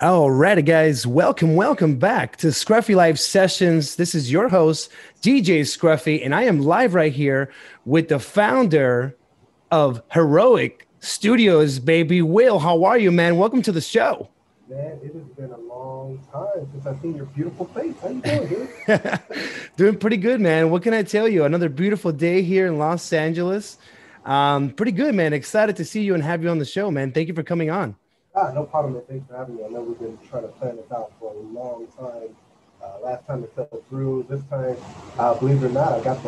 All right, guys, welcome back to Scruffy Life Sessions. This is your host, DJ Scruffy, and I am live right here with the founder of Heroic Studios, baby. Wil, how are you, man? Welcome to the show. Man, it has been a long time since I've seen your beautiful face. How you doing, dude? Doing pretty good, man. What can I tell you? Another beautiful day here in Los Angeles. Pretty good, man. Excited to see you and have you on the show, man. Thank you for coming on. No problem, man. Thanks for having me. I know we've been trying to plan this out for a long time. Last time it fell through. This time, believe it or not, I got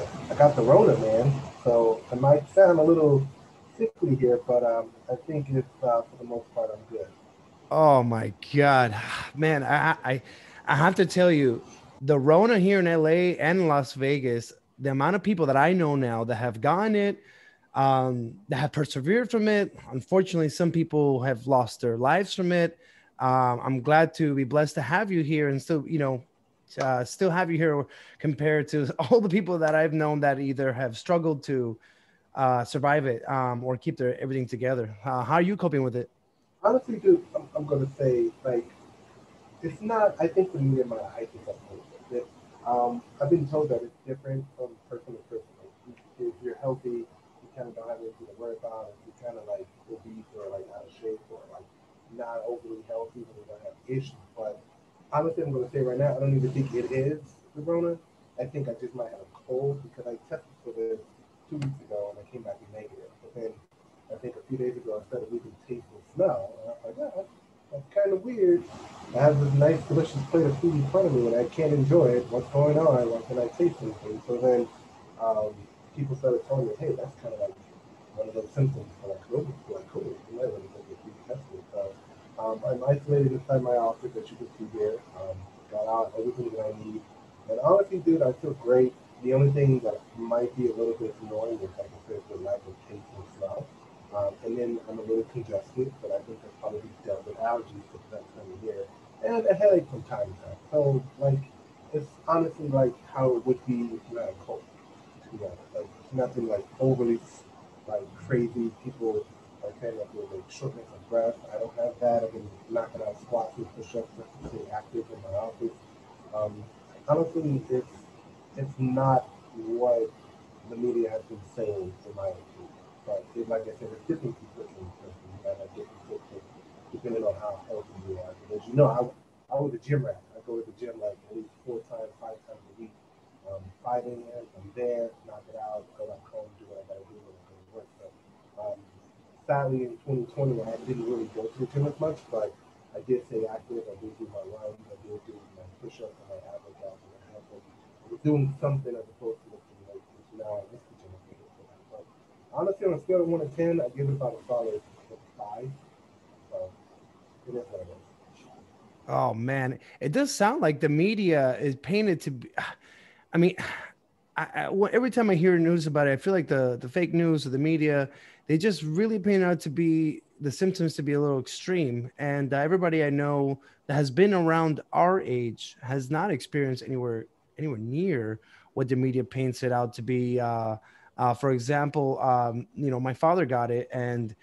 the Rona, man. So it might sound a little sickly here, but I think it's for the most part I'm good. Oh my God, man! I have to tell you, the Rona here in LA and Las Vegas, the amount of people that I know now that have gotten it, that have persevered from it. Unfortunately, some people have lost their lives from it. I'm glad to be blessed to have you here, and still, you know, still have you here compared to all the people that I've known that either have struggled to survive it or keep their everything together. How are you coping with it? Honestly, dude, I'm going to say, like, it's not, I think for me and my height is up a little bit. I've been told that it's different from person to person. Like, if you're healthy, you kind of don't have anything to worry about. If you're kind of, like, obese or, like, out of shape or, like, not overly healthy, then you don't have issues. But honestly, I'm going to say right now, I don't even think it is the Rona. I think I just might have a cold because I tested for this 2 weeks ago and I came back negative. But then I think a few days ago I started losing taste and smell. And I was like, oh, that's kind of weird. I have this nice, delicious plate of food in front of me and I can't enjoy it. What's going on? Why can't I taste anything? So then people started telling me, hey, that's kind of like one of those symptoms for like COVID. You might want to go get tested. So I'm isolated inside my office, as you can see here. Got out everything that I need. And honestly, dude, I feel great. The only thing that might be a little bit annoying is, like I said, the lack of taste and smell. And then I'm a little congested, but I think that's probably dealt with allergies for that time of year, and a headache from time to time. So, like, it's honestly like how it would be if you had a cold, to be honest. Like, nothing like overly, like, crazy. People are kind of with like shortness of breath. I don't have that. I've been knocking out squats and push-ups to stay active in my office. Honestly, it's not what the media has been saying, in my opinion. But like I said, it's different from person to person. You might have different symptoms depending on how healthy you are. Because you know, I was a gym rat. I go to the gym like at least 4 times, 5 times a week. 5 a.m., I'm there, knock it out, go back home, do what I gotta do, and I go to work. So, sadly, in 2020, I didn't really go to the gym as much, but I did stay active. I did do my runs, I did do my push-ups, and my abdominals, and my health. I was doing something as opposed to looking like this now. Honestly, on a scale of 1 to 10, I give it about a solid 5. So it is what it is. Oh man, it does sound like the media is painted to be. I mean, every time I hear news about it, I feel like the fake news or the media, they just really paint out to be the symptoms to be a little extreme. And everybody I know that has been around our age has not experienced anywhere near what the media paints it out to be. For example, you know, my father got it, and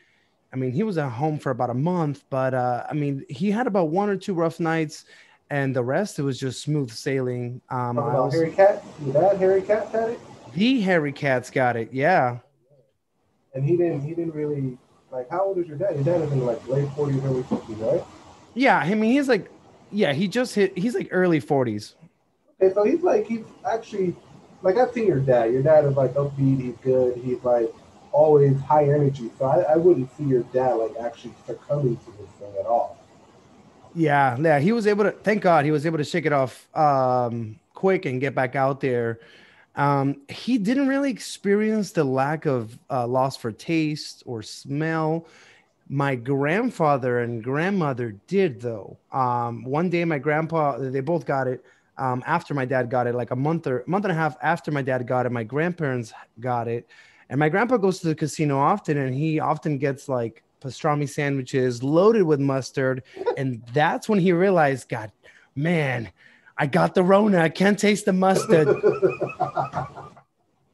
I mean, he was at home for about a month, but I mean, he had about 1 or 2 rough nights, and the rest it was just smooth sailing. Hairy Cat, your dad, Hairy Cat had it. The Hairy Cat's got it, yeah. And he didn't really like. How old is your dad? Your dad is in like late 40s, early 50s, right? Yeah, I mean, he's like, yeah, he's like early 40s. Okay, so he's actually. Like, I've seen your dad. Your dad is, like, upbeat. He's good. He's, like, always high energy. So I wouldn't see your dad, like, actually succumbing to this thing at all. Yeah. He was able to, thank God, he was able to shake it off quick and get back out there. He didn't really experience the lack of loss for taste or smell. My grandfather and grandmother did, though. One day, my grandpa, they both got it. After my dad got it, like a month and a half after my dad got it, my grandparents got it. And my grandpa goes to the casino often, and he often gets like pastrami sandwiches loaded with mustard. And that's when he realized, God, man, I got the Rona. I can't taste the mustard.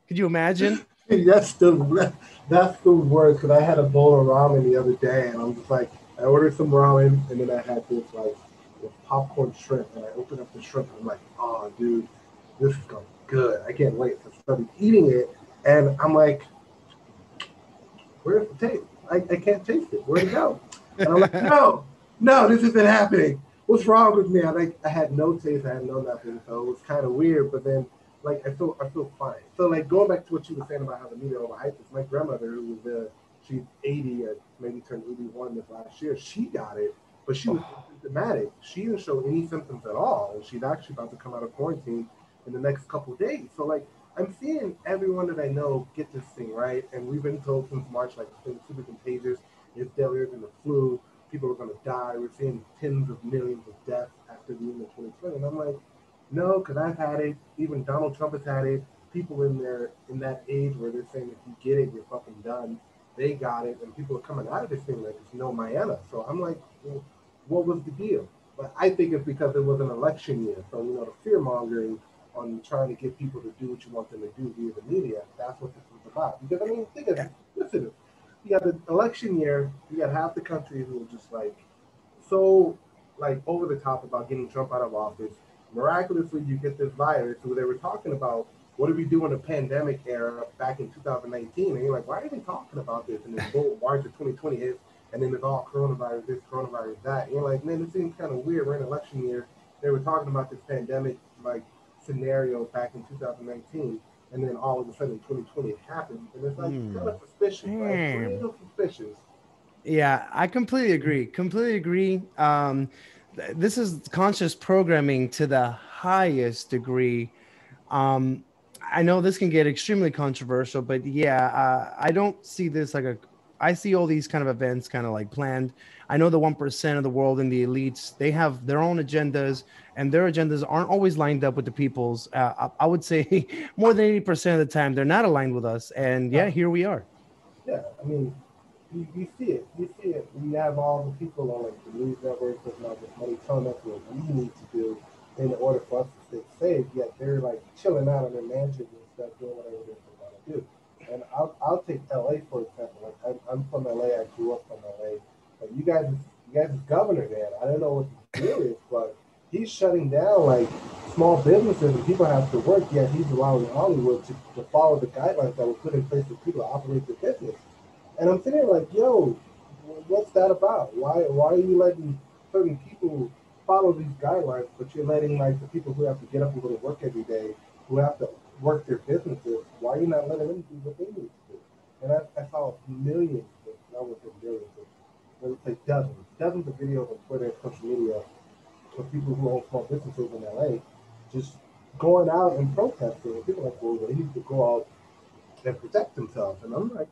Could you imagine? Yes, that's the worst. Because I had a bowl of ramen the other day, and I'm just like, I I ordered some ramen, and then I had this like this popcorn shrimp, and I opened up the shrimp, and I'm like, oh, dude, this is going good. I can't wait. So I started eating it, and I'm like, where's the taste? I can't taste it. Where'd it go? And I'm like, no, this isn't happening. What's wrong with me? I had no taste. I had no nothing. So it was kind of weird, but then like I feel fine. So like going back to what you were saying about how the media overhyped this, my grandmother, who was she's 80, maybe turned 81 this last year, she got it, but she was symptomatic. She didn't show any symptoms at all, and she's actually about to come out of quarantine in the next couple of days. So like I'm seeing everyone that I know get this thing, right? And we've been told since March, like, it's super contagious, it's deadlier than the flu, people are gonna die, we're seeing tens of millions of deaths after the end of 2020. And I'm like, no, because I've had it, even Donald Trump has had it, people in that age where they're saying if you get it, you're fucking done, they got it, and people are coming out of this thing like it's no Mayanna. So I'm like, well, what was the deal? But I think it's because it was an election year. So, you know, the fear mongering on trying to get people to do what you want them to do via the media, that's what this was about. Because, I mean, think of it. Listen, you got the election year, you got half the country who are just like so like over the top about getting Trump out of office. Miraculously, you get this virus who they were talking about. What did we do in the pandemic era back in 2019? And you're like, why are they talking about this? And then boom, March of 2020 hits, and then it's all coronavirus this, coronavirus that. And you're like, man, this seems kind of weird. We're in election year. They were talking about this pandemic like scenario back in 2019, and then all of a sudden 2020 it happened. And it's like kind of suspicious. Like, a little suspicious. Yeah, I completely agree. This is conscious programming to the highest degree. I know this can get extremely controversial, but yeah, I don't see this like I see all these kind of events kind of like planned. I know the 1% of the world and the elites, they have their own agendas, and their agendas aren't always lined up with the people's. I would say more than 80% of the time, they're not aligned with us. And yeah, here we are. Yeah, I mean, you see it. We have all the people on like the news networks and all this money telling us what we need to do in order for us to stay safe, yet they're like chilling out in their mansions and stuff, doing whatever they want to do. And I'll take LA for example. Like I'm from LA, I grew up from LA. But you guys' governor there, I don't know what the deal is, but he's shutting down like small businesses and people have to work, yet he's allowing Hollywood to follow the guidelines that were put in place for people to operate their business. And I'm sitting there like, yo, what's that about? Why are you letting certain people follow these guidelines, but you're letting like the people who have to get up and go to work every day, who have to work their businesses, why are you not letting them do what they need to do? And I saw millions, I wouldn't say millions, but like dozens of videos on Twitter and social media of people who own small businesses in LA just going out and protesting. And people are like, well, they need to go out and protect themselves. And I'm like,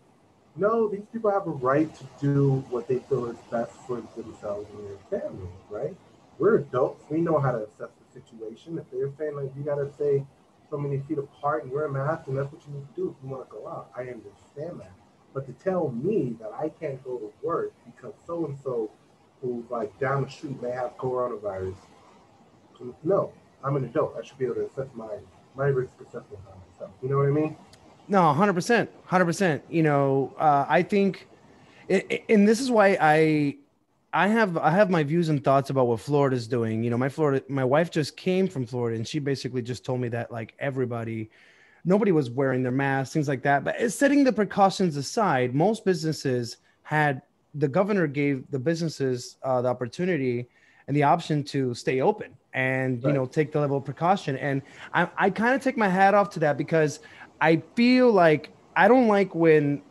no, these people have a right to do what they feel is best for themselves and their families, right? We're adults. We know how to assess the situation. If they're saying, like, you got to stay so many feet apart and wear a mask, and that's what you need to do if you want to go out, I understand that. But to tell me that I can't go to work because so-and-so who's, like, down the street may have coronavirus, no, I'm an adult. I should be able to assess my risk assessment by myself. You know what I mean? No, 100%. 100%. You know, I think, and this is why I have my views and thoughts about what Florida's doing. You know, my wife just came from Florida, and she basically just told me that like nobody was wearing their masks, things like that. But setting the precautions aside, most businesses the governor gave the businesses the opportunity and the option to stay open and, you know, take the level of precaution. And I kind of take my hat off to that because I feel like I don't like when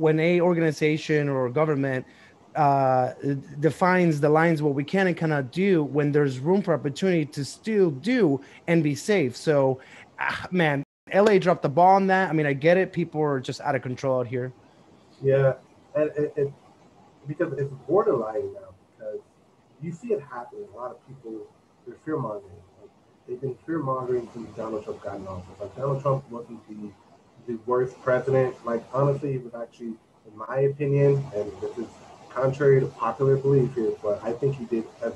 a organization or a government defines the lines what we can and cannot do when there's room for opportunity to still do and be safe. So, man, LA dropped the ball on that. I mean, I get it. People are just out of control out here. Yeah, and it because it's borderline now because you see it happening. A lot of people, they're fear mongering. Like, they've been fear mongering since Donald Trump got in office. Like Donald Trump wasn't the worst president. Like honestly, he was actually, in my opinion, and this is contrary to popular belief here, but I think he did as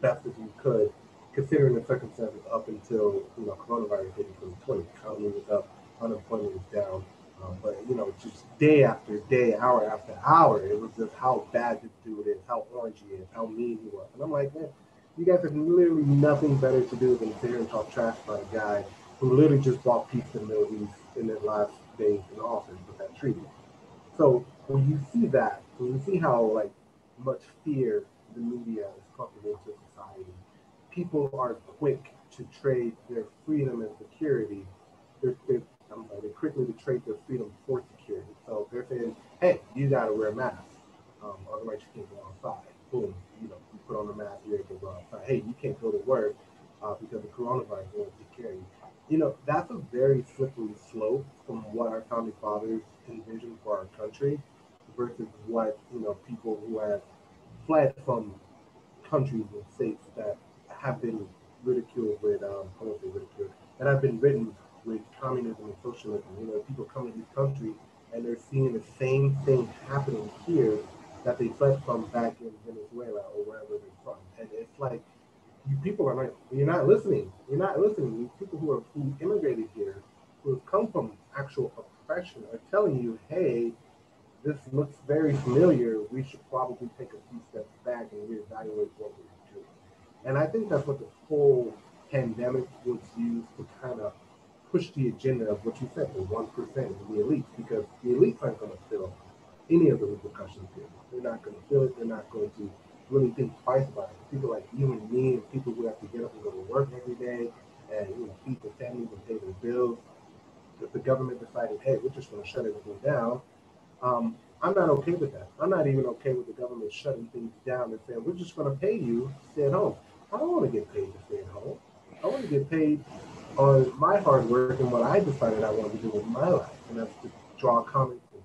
best as he could, considering the circumstances up until, you know, coronavirus hit in 2020. Economy was up, unemployment was down, but you know, just day after day, hour after hour, it was just how bad this dude is, how orange how mean he was. And I'm like, man, you guys have literally nothing better to do than sit here and talk trash about a guy who literally just bought pizza in the Middle East in his last days in office with that treaty. So when you see that, when you see how like much fear the media is pumping into society, people are quick to trade their freedom and security. They're quickly to trade their freedom for security. So they're saying, hey, you got to wear a mask. Otherwise you can't go outside. Boom, you know, you put on a mask, you're able to go outside. Hey, you can't go to work because the coronavirus won't take care of you. You know, that's a very slippery slope from what our founding fathers envisioned for our country versus what, you know, people who have fled from countries and states that have been ridiculed with, I won't say ridiculed, that have been written with communism and socialism. You know, people come to these countries and they're seeing the same thing happening here that they fled from back in Venezuela or wherever they're from. And it's like, you people are like, you're not listening. You're not listening. These people who immigrated here, who have come from actual oppression, are telling you, hey, this looks very familiar. We should probably take a few steps back and reevaluate what we're doing. And I think that's what the whole pandemic was used to kind of push the agenda of what you said, the 1%, the elites, because the elites aren't going to feel any of the repercussions here. They're not going to feel it. They're not going to really think twice about it. People like you and me and people who have to get up and go to work every day and, you know, feed their families and pay their bills. If the government decided, hey, we're just going to shut everything down, I'm not okay with that. I'm not even okay with the government shutting things down and saying, we're just going to pay you to stay at home. I don't want to get paid to stay at home. I want to get paid on my hard work and what I decided I wanted to do with my life, and that's to draw comics and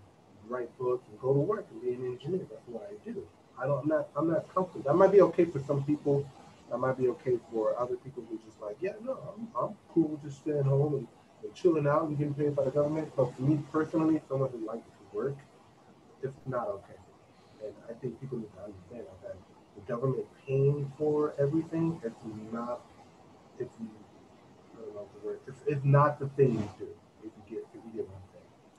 write books and go to work and be an engineer. That's what I do. I'm not comfortable. That might be okay for some people. That might be okay for other people who just like, yeah, no, I'm cool with just staying home and chilling out and getting paid by the government. But for me personally, someone who likes to work, it's not okay. And I think people need to understand that the government paying for everything, it's I don't know the word. It's not the thing you do if you get one thing.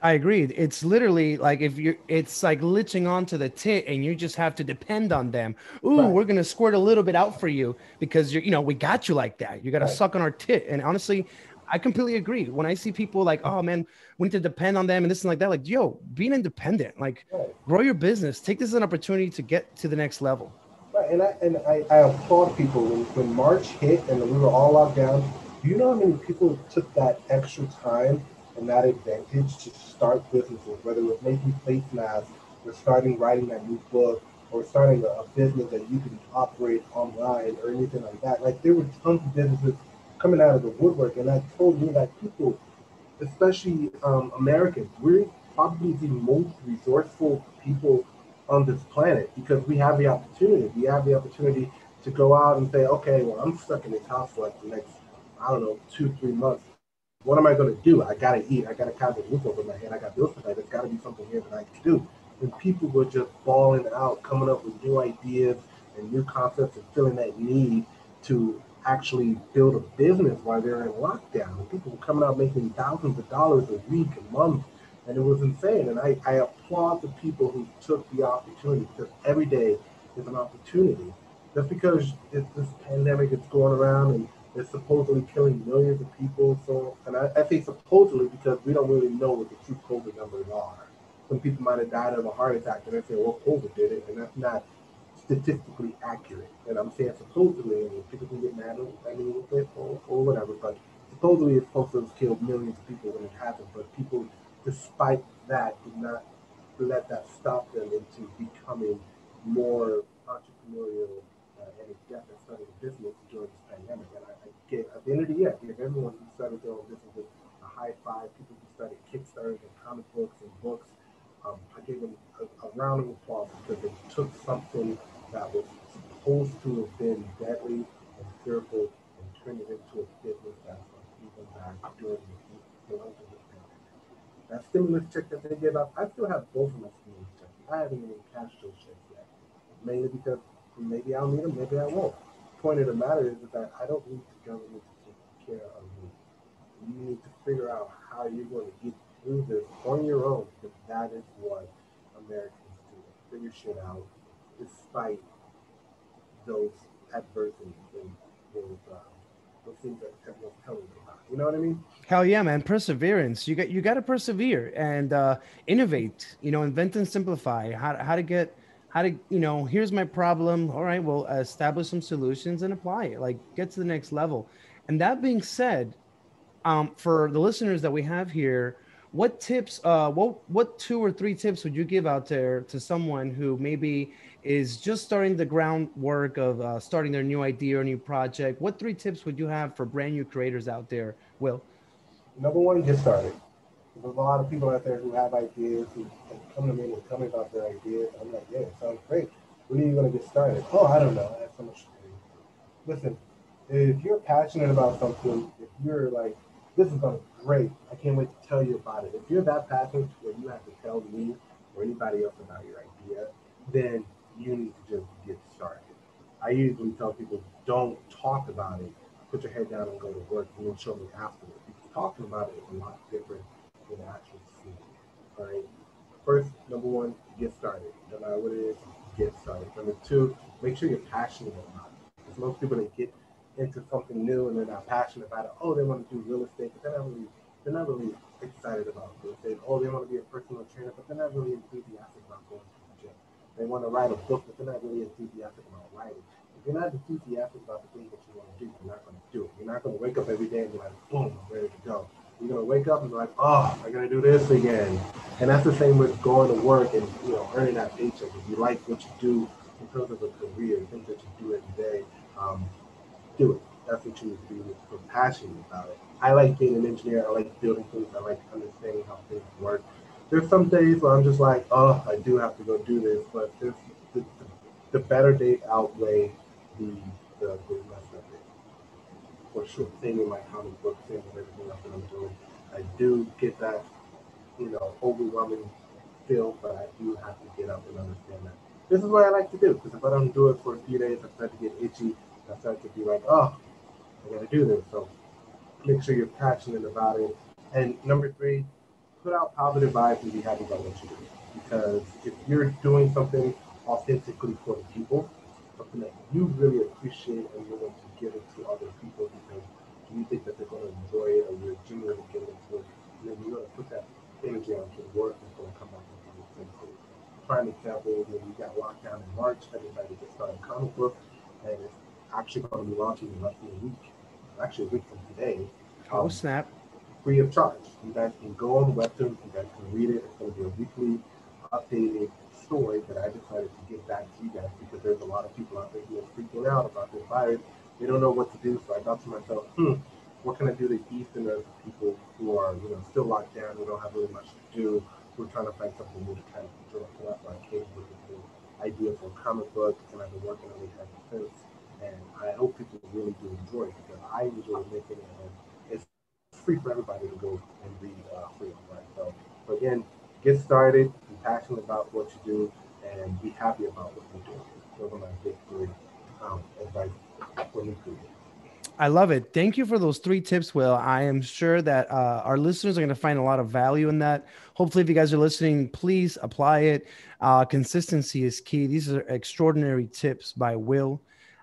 I agree. It's literally like it's like latching onto the tit, and you just have to depend on them. Ooh, right. We're gonna squirt a little bit out for you because you know, we got you like that. You got to suck on our tit. And honestly, I completely agree. When I see people like, oh man, we need to depend on them and this and like that, like, yo, being independent, like, right. Grow your business. Take this as an opportunity to get to the next level. Right. And I applaud people when March hit and we were all locked down. Do you know how many people took that extra time and that advantage to start businesses, whether it was making face masks or starting writing that new book or starting a business that you can operate online or anything like that? Like, there were tons of businesses coming out of the woodwork, and that told me that people, especially Americans, we're probably the most resourceful people on this planet because we have the opportunity. We have the opportunity to go out and say, okay, well, I'm stuck in this house for like the next, I don't know, 2-3 months. What am I going to do? I got to eat. I got to have a roof over my head. I got bills to pay. There's got to be something here that I can do. And people were just balling out, coming up with new ideas and new concepts and feeling that need to actually build a business while they're in lockdown. And people were coming out making thousands of dollars a week, a month. And it was insane. And I applaud the people who took the opportunity, because every day is an opportunity. Just because this pandemic is going around and it's supposedly killing millions of people. So, and I say supposedly because we don't really know what the true COVID numbers are. Some people might have died of a heart attack and they say, well, COVID did it, and that's not statistically accurate. And I'm saying supposedly, and people can get mad at me with it or whatever, but supposedly it's supposed to have killed millions of people when it happened, but people, despite that, did not let that stop them into becoming more entrepreneurial and definitely starting a business during this pandemic. And at the end of the year, I give everyone who started their own businesses a high five. People who started Kickstarters and comic books and books, I gave them a round of applause because they took something that was supposed to have been deadly and fearful and turned it into a business that was even back during the pandemic. That stimulus check that they gave out, I still have both of my stimulus checks. I haven't even cashed those checks yet, mainly because maybe I'll need them, maybe I won't. The point of the matter is that I don't need the government to take care of me. You need to figure out how you're going to get through this on your own, because that is what Americans do. Figure shit out despite those adversities and those things that everyone's telling you about. You know what I mean? Hell yeah, man. Perseverance. You got to persevere and innovate, invent and simplify. How to here's my problem. All right, well, establish some solutions and apply it, like get to the next level. And that being said, for the listeners that we have here, what tips, what 2 or 3 tips would you give out there to someone who maybe is just starting the groundwork of starting their new idea or new project? What 3 tips would you have for brand new creators out there, Will? Number one, get started. There's a lot of people out there who have ideas, who come to me and tell me about their ideas. I'm like, yeah, it sounds great. When are you going to get started? Oh, I don't know. I have so much to do. Listen, if you're passionate about something, if you're like, this is going to be great, I can't wait to tell you about it. If you're that passionate where you have to tell me or anybody else about your idea, then you need to just get started. I usually tell people, don't talk about it. Put your head down and go to work, and then show me afterwards. Because talking about it is a lot different than actually seeing it. All right. First, number one, get started. No matter what it is, get started. Number two, make sure you're passionate about it. Because most people, they get into something new and they're not passionate about it. Oh, they want to do real estate, but they're not really excited about real estate. Oh, they want to be a personal trainer, but they're not really enthusiastic about going to the gym. They want to write a book, but they're not really enthusiastic about writing. If you're not enthusiastic about the thing that you want to do, you're not going to do it. You're not going to wake up every day and be like, boom, I'm ready to go. You're going to wake up and be like, oh, I'm going to do this again. And that's the same with going to work and earning that paycheck. If you like what you do in terms of a career, things that you do every day, do it. That's what you need to do. You're passionate about it. I like being an engineer. I like building things. I like understanding how things work. There's some days where I'm just like, oh, I do have to go do this, but there's the better days outweigh the mess of it. For sure, same in my comic book, same with everything else that I'm doing. I do get that, overwhelming feel, but I do have to get up and understand that. This is what I like to do, because if I don't do it for a few days, I start to get itchy. I start to be like, oh, I gotta do this. So make sure you're passionate about it. And number 3, put out positive vibes and be happy about what you do. Because if you're doing something authentically for the people, something that you really appreciate and you want to give it to other people because you think that they're going to enjoy it or you're genuinely giving it to it, then you're going to put that energy out to work and it's going to come out with something cool. Prime example, when we got locked down in March, everybody just started a comic book, and it's actually going to be launching in less than a week. Actually, a week from today. Oh, snap. Free of charge. You guys can go on Webtoons. You guys can read it. It's going to be a weekly updated story that I decided to give back to you guys because there's a lot of people out there who are freaking out about this virus. They don't know what to do. So I thought to myself, what can I do to ease the nerves of people who are, still locked down, who don't have really much to do, who are trying to find something new to kind of enjoy. So that's why I came with this idea for a comic book, and I've been working on it ever since. And I hope people really do enjoy it because I enjoy making it, and it's free for everybody to go and read free online. So, again, get started, be passionate about what you do, and be happy about what you do. Those are my big 3 advice for new creators. I love it. Thank you for those 3 tips, Will. I am sure that our listeners are going to find a lot of value in that. Hopefully, if you guys are listening, please apply it. Consistency is key. These are extraordinary tips by Will.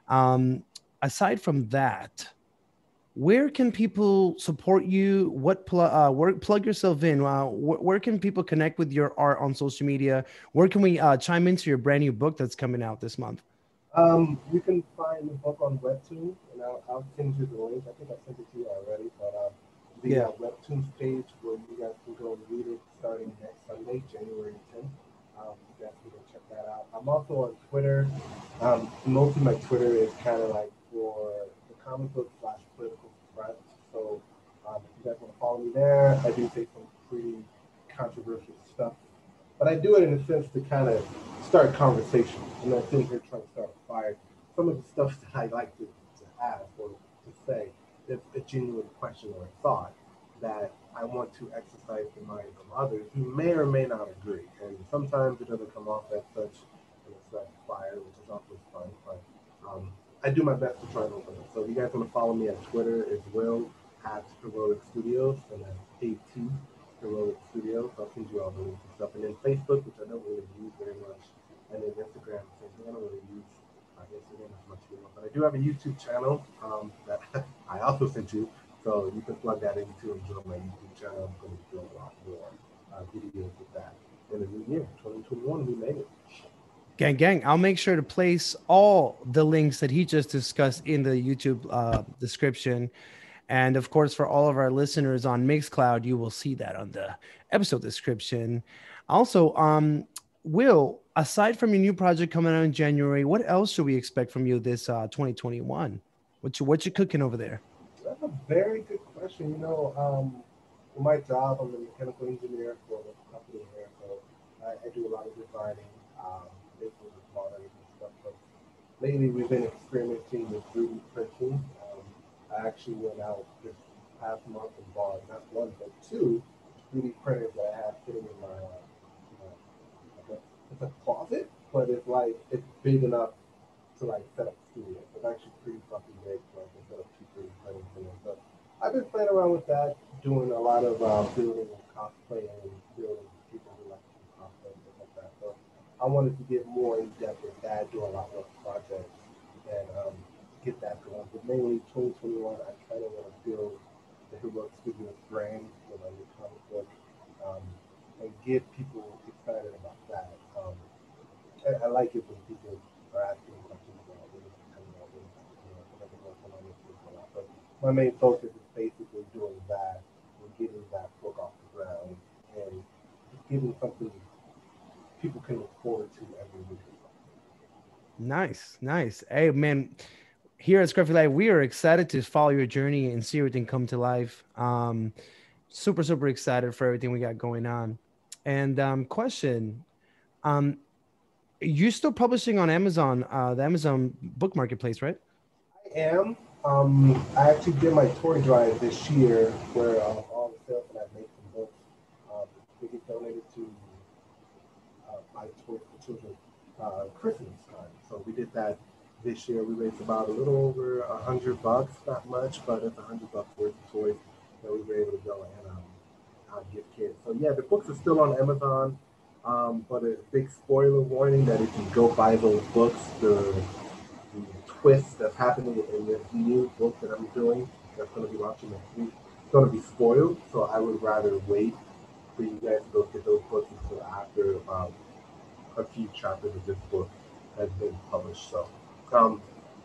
Aside from that, where can people support you? Plug yourself in. Where can people connect with your art on social media? Where can we chime into your brand new book that's coming out this month? You can find the book on Webtoons, and I'll send you the link. I think I sent it to you already, but Webtoons page where you guys can go and read it starting next Sunday, January 10th. You guys can go check that out. I'm also on Twitter. Most of my Twitter is kind of like for the comic book /political front. So if you guys want to follow me there, I do say some pretty controversial stuff. But I do it in a sense to kind of start conversation. I'm not sitting here trying to start a fire. Some of the stuff that I like to ask or to say is a genuine question or a thought that I want to exercise the mind of others who may or may not agree. And sometimes it doesn't come off as such, and it's like fire, which is also fun, but I do my best to try and open it. So if you guys want to follow me on Twitter, it's Will at Heroic Studios, and that's AT Heroic Studios. I'll send you all the links and stuff. And then Facebook, which I don't really use very much, and then Instagram, which I don't really use I guess I didn't have much humor, but I do have a YouTube channel that I also sent you, so you can plug that in to enjoy my YouTube channel. I'm going to do a lot more videos with that in the new year, 2021. We made it. Gang, I'll make sure to place all the links that he just discussed in the YouTube description. And of course, for all of our listeners on Mixcloud, you will see that on the episode description. Also, Wil, aside from your new project coming out in January, what else should we expect from you this 2021? What you cooking over there? That's a very good question. You know, my job, I'm a mechanical engineer for a company here, so I do a lot of designing, business modeling and stuff. But lately, we've been experimenting with 3D printing. I actually went out this past month and bought not one but two 3D printers that I have sitting in my it's a closet, but it's like it's big enough to like set up studio. It's actually pretty fucking big, like I set up two 3D printers in it. But I've been playing around with that, doing a lot of building and cosplaying, building people who like to cosplay and stuff like that. So I wanted to get more in depth with that, do a lot more projects and get that going. But mainly 2021, I kind of want to build the Heroic Studios brand with my new comic book and get people excited about that. I like it when people are asking questions about what is coming out, but my main focus is basically doing that and getting that book off the ground and getting something people can look forward to every week. Nice. Hey, man. Here at Scruffy Life, we are excited to follow your journey and see everything come to life. Super excited for everything we got going on. And question, you're still publishing on Amazon, the Amazon book marketplace, right? I am. I actually did my toy drive this year where all the sales that I make from books, they get donated to my toys for children Christmas time. So we did that. This year, we raised about a little over $100, not much, but it's $100 worth of toys that we were able to go and give kids. So yeah, the books are still on Amazon, but a big spoiler warning that if you go buy those books, the twist that's happening in this new book that I'm doing, that's going to be launching next week, it's going to be spoiled, so I would rather wait for you guys to go get those books until after a few chapters of this book has been published, so.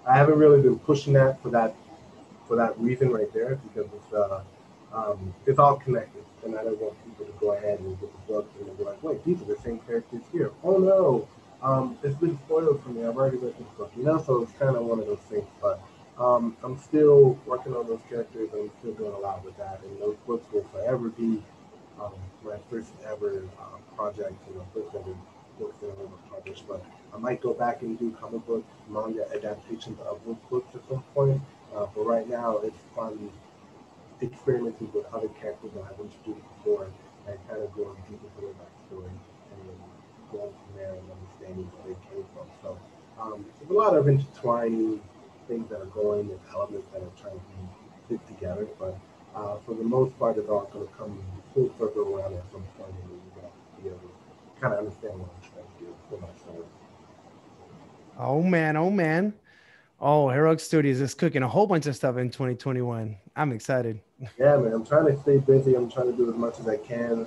I haven't really been pushing that for that reason right there, because it's all connected, and I don't want people to go ahead and get the book and they'll be like, wait, these are the same characters here. Oh no, it's been spoiled for me. I've already read this book, you know. So it's kind of one of those things. But I'm still working on those characters. I'm still doing a lot with that, and those books will forever be my first ever project, you know, first ever books that I've ever published. But I might go back and do comic book manga adaptations of those books at some point, but right now it's fun experimenting with other characters that I've introduced before and kind of going deep into their backstory and then going from there and understanding where they came from. So there's a lot of intertwining things that are going and elements that are trying to be fit together, but for the most part, it's all going to come full circle around at some point, and then you're going to be able to kind of understand what I'm trying to do for myself. Oh man. Oh, Heroic Studios is cooking a whole bunch of stuff in 2021. I'm excited. Yeah, man, I'm trying to stay busy. I'm trying to do as much as I can.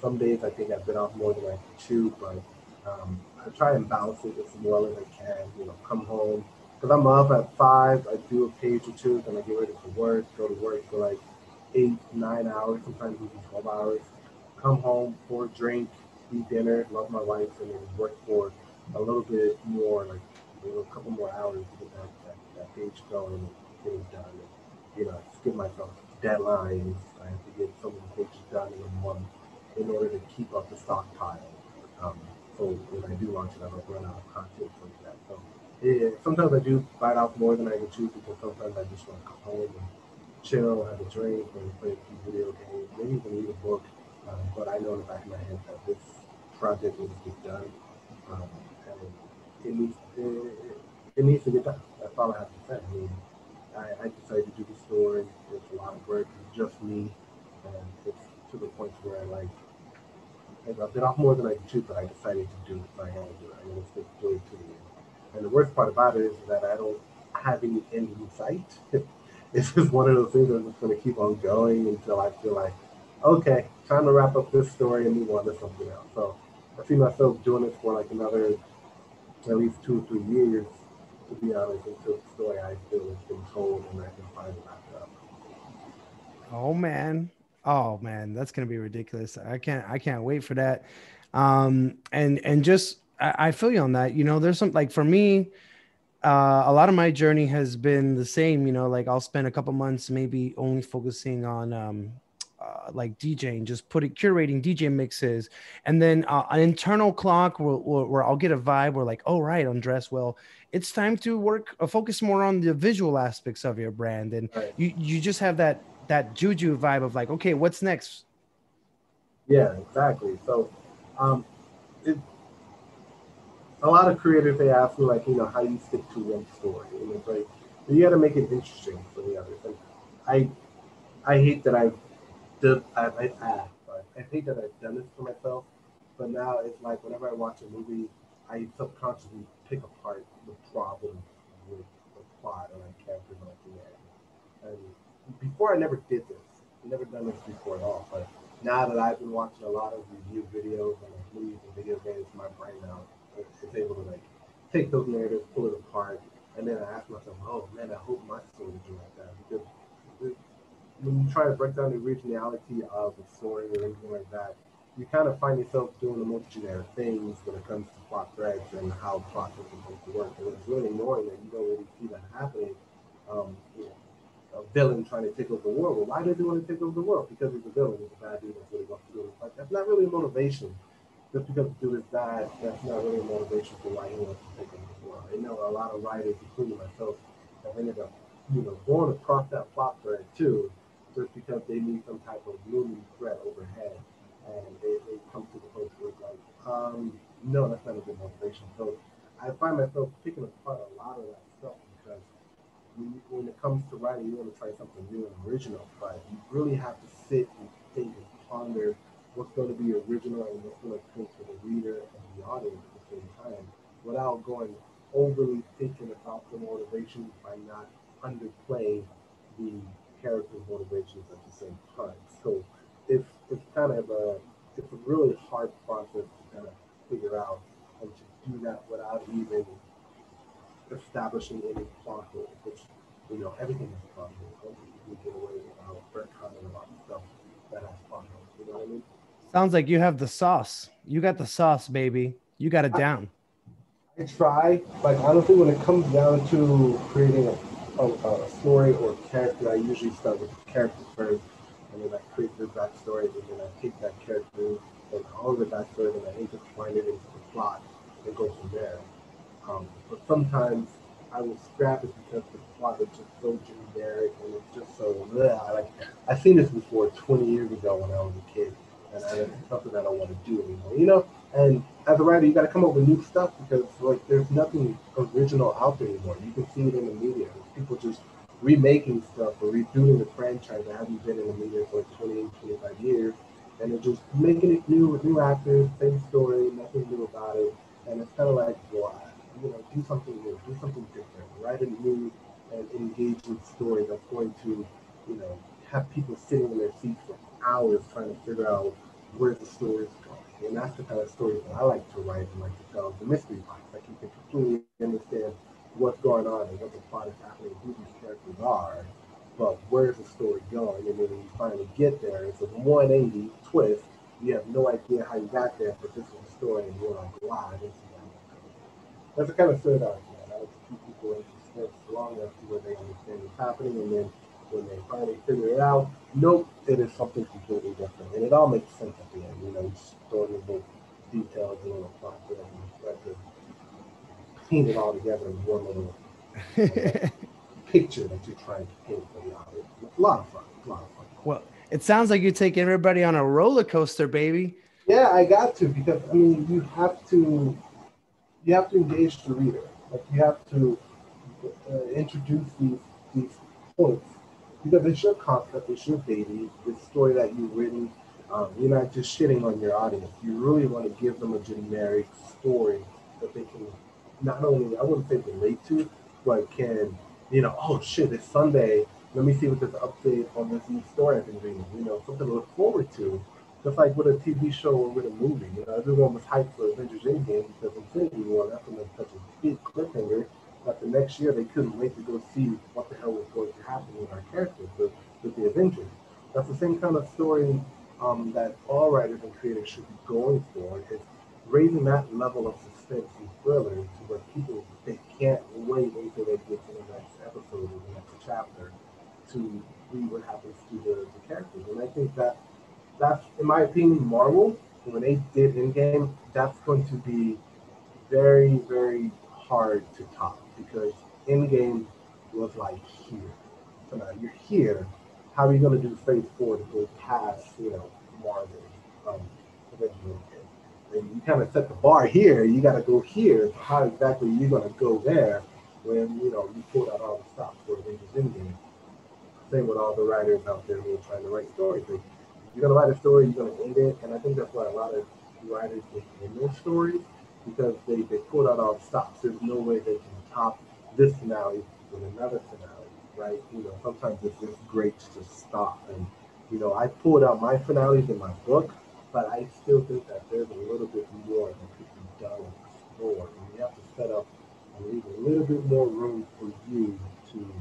Some days I think I've been off more than I can chew, but I try and balance it as well as I can, you know, come home. Because I'm up at 5, I do a page or two, then I get ready for work, go to work for like 8-9 hours, sometimes even 12 hours. Come home, pour a drink, eat dinner, love my wife, and then work for a little bit more, like a couple more hours to get that page going and get it done. And, you know, just give myself deadlines. I have to get so many pages done in a month in order to keep up the stockpile. So when I do launch it, I don't run out of content from that. So yeah, sometimes I do bite off more than I can chew, because sometimes I just want to come home and chill, have a drink, and play a few video games, maybe even read a book. But I know in the back of my head that this project needs to be done. It needs to get done. That's all I have to say. I mean, I decided to do the story. It's a lot of work. It's just me. And it's to the point where I bit off more than I could chew, but I decided to do it. So I had to do it. I'm going to do it to the end. And the worst part about it is that I don't have any end in sight. It's just one of those things that's just going to keep on going until I feel like, okay, time to wrap up this story and move on to something else. So I see myself doing this for like another at least 2 or 3 years, to be honest, until the story I feel has been told and I can finally wrap it up. Oh man, that's gonna be ridiculous. I can't wait for that. I feel you on that. You know, there's some, like, for me, a lot of my journey has been the same. You know, like, I'll spend a couple months maybe only focusing on like DJing, just curating DJ mixes, and then an internal clock where I'll get a vibe where, like, oh, right, I'm dressed well, it's time to work, focus more on the visual aspects of your brand, and you just have that juju vibe of like, okay, what's next? Yeah, exactly. So, a lot of creators, they ask me, like, you know, how you stick to one story, and it's like, you got to make it interesting for the others. And I hate that I hate that I've done this for myself, but now it's like whenever I watch a movie, I subconsciously pick apart the problem with the plot and my characters on the end. And before, I never did this. I've never done this before at all. But now that I've been watching a lot of review videos and movies and video games, my brain now is able to, like, take those narratives, pull it apart, and then I ask myself, oh man, I hope my story is like that, because when you try to break down the originality of a story or anything like that, you kind of find yourself doing the most generic things when it comes to plot threads and how plots are supposed to work. And it's really annoying that you don't really see that happening. A villain trying to take over the world. Well, why do they want to take over the world? Because he's a villain. He's a bad dude. That's what he wants to do. It's like, that's not really a motivation. Just because the dude is bad, that's not really a motivation for why he wants to take over the world. I know a lot of writers, including myself, have ended up, you know, going across that plot thread too, just because they need some type of looming threat overhead, and they come to the place where it's like, no, that's not a good motivation. So I find myself picking apart a lot of that stuff, because when it comes to writing, you want to try something new and original, but you really have to sit and think and ponder what's going to be original and what's going to appeal to the reader and the audience at the same time, without going overly thinking about the motivation by not underplaying the character motivations at the same time. So it's a really hard process to kind of figure out, and to do that without even establishing any plot hole, which, you know, everything is plot holes. You can get away without retconning a lot of stuff that has plot holes. You know what I mean? Sounds like you have the sauce. You got the sauce, baby. You got it down. I try, but honestly, when it comes down to creating a story or a character, I usually start with the character first, and then I create the backstory, and then I take that character and all the backstory, and I intertwine it into the plot and go from there. But sometimes I will scrap it because the plot is just so generic and it's just so bleh. Like, I've seen this before 20 years ago when I was a kid, and it's something that I don't want to do anymore, you know? And as a writer, you got to come up with new stuff, because, like, there's nothing original out there anymore. You can see it in the media. People just remaking stuff or redoing the franchise that hasn't been in the media for like 28, 25 years, and they're just making it new with new actors, same story, nothing new about it. And it's kind of like, well, you know, do something new, do something different, write a new and engaging story that's going to, you know, have people sitting in their seats for hours trying to figure out where the story is going. And that's the kind of story that I like to write and like to tell, the mystery box. Like, you can completely understand what's going on and what the plot is happening, who these characters are, but where's the story going? And then when you finally get there, it's a 180 twist. You have no idea how you got there, but this is the story, and you're like, wow, this is amazing. That's the kind of story that I like. I like to keep people interested long enough to where they understand what's happening, and then when they finally figure it out, nope, it is something completely different. And it all makes sense at the end, you know, just throwing the little details and little plot and perspective. Paint it all together in one little picture that you're trying to paint for the audience. It's a lot of fun. Well, it sounds like you take everybody on a roller coaster, baby. Yeah, I got to, because I mean, you have to engage the reader. Like, you have to introduce these points, because it's your concept, it's your baby, the story that you've written. You're not just shitting on your audience. You really want to give them a generic story that they can not only, I wouldn't say relate to, but can, you know, oh shit, it's Sunday, let me see what this update on this new story I've been reading, you know, something to look forward to, just like with a TV show or with a movie. You know, everyone was hyped for Avengers Endgame because Infinity War left them in such a big cliffhanger that the next year they couldn't wait to go see what the hell was going to happen with our characters, with the Avengers. That's the same kind of story that all writers and creators should be going for. It's raising that level of suspense and thriller to where people, they can't wait until they get to the next episode or the next chapter to read what happens to the characters. And I think that that's, in my opinion, Marvel, when they did Endgame, that's going to be very, very hard to top, because Endgame was like here. So now you're here. How are you going to do Phase 4 to go past, you know, Marvel? And you kind of set the bar here. You got to go here. So how exactly are you going to go there when, you know, you pulled out all the stops for Avengers Endgame? Same with all the writers out there who are trying to write stories. Like, you're going to write a story, you're going to end it. And I think that's why a lot of writers, they end their stories, because they pulled out all the stops. There's no way they can top this finale with another finale. Right, you know, sometimes it's just great to just stop. And, you know, I pulled out my finales in my book, but I still think that there's a little bit more that could be done and explored. And you have to set up and leave a little bit more room for you to,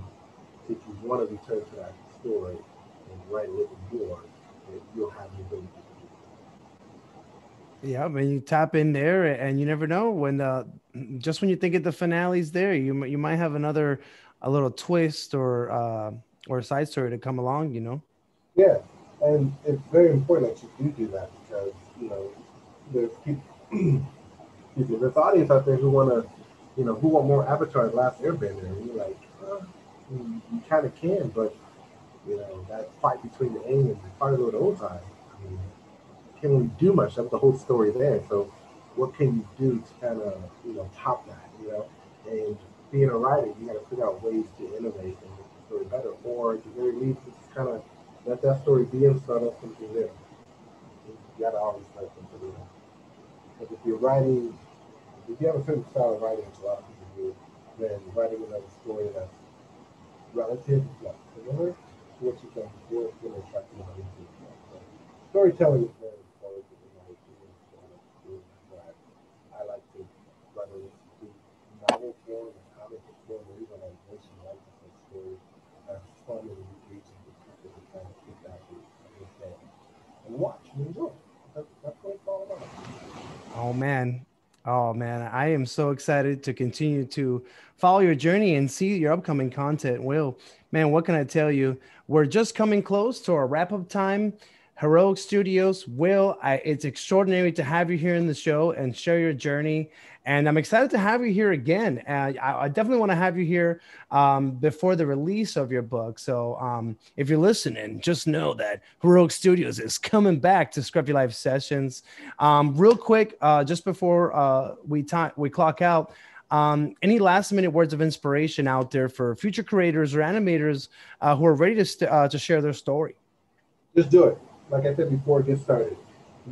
if you want to return to that story and write a little more, you'll have the ability to do that. Yeah, I mean, you tap in there, and you never know when just when you think of the finale's there, you might have another. A little twist or a side story to come along, you know? Yeah, and it's very important that you do that, because, you know, there's people, there's audience out there who want to, you know, who want more Avatar: Last Airbender, and you're like, you kind of can, but, you know, that fight between the aliens and Fire Lord Ozai, I mean, can't really do much. That's the whole story there. So what can you do to kind of, you know, top that, you know? And being a writer, you got to figure out ways to innovate and make the story better, or at the very least, just kind of let that story be and start up something new. You got to always start something new. Because if you're writing, if you have a certain style of writing, which a lot of people do, then writing another story that's relative, not similar to what you've done before, it's going to attract more people. So storytelling is very important in my opinion. I like to write a novel form. Oh man, I am so excited to continue to follow your journey and see your upcoming content. Will, man, what can I tell you? We're just coming close to our wrap-up time. Heroic Studios, Will, it's extraordinary to have you here in the show and share your journey. And I'm excited to have you here again. I definitely want to have you here before the release of your book. So if you're listening, just know that Heroic Studios is coming back to Scruffy Life Sessions. Real quick, just before we clock out, any last minute words of inspiration out there for future creators or animators who are ready to share their story? Just do it. Like I said before, get started.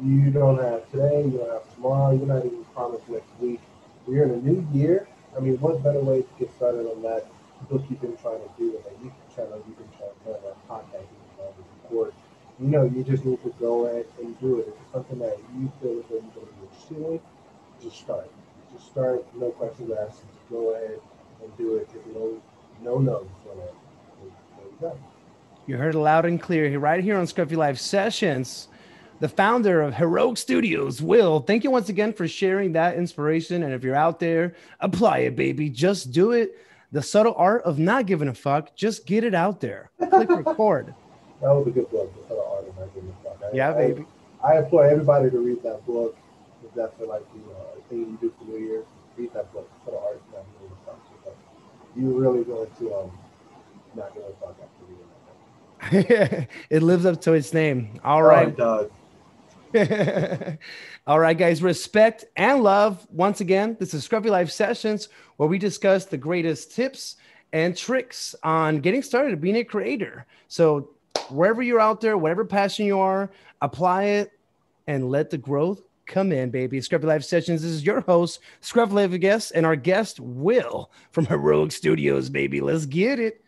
You don't have today, you don't have tomorrow, you're not even promised next week. We're in a new year. I mean, what better way to get started on that book you've been trying to do, that YouTube channel you've been trying to do, that podcast you've been trying to record? You know, you just need to go ahead and do it. If it's something that you feel is going to be interesting, just start. Just start, no questions asked. Just go ahead and do it. There's no. So there you go. You heard it loud and clear right here on Scruffy Life Sessions. The founder of Heroic Studios, Will, thank you once again for sharing that inspiration. And if you're out there, apply it, baby. Just do it. The subtle art of not giving a fuck. Just get it out there. Click record. That was a good book, The Subtle Art of Not Giving a Fuck. Baby. I implore everybody to read that book. If that's like the thing you do for New Year's, read that book, The Subtle Art of Not Giving a Fuck. Because you're really going to not give a fuck after reading that. It lives up to its name. All right. All right, guys, respect and love. Once again, this is Scruffy Life Sessions, where we discuss the greatest tips and tricks on getting started being a creator. So wherever you're out there, whatever passion you are, apply it and let the growth Come in, baby. Scruffy Life Sessions. This is your host, Scruffy Life Guest, and our guest, Wil, from Heroic Studios, baby. Let's get it.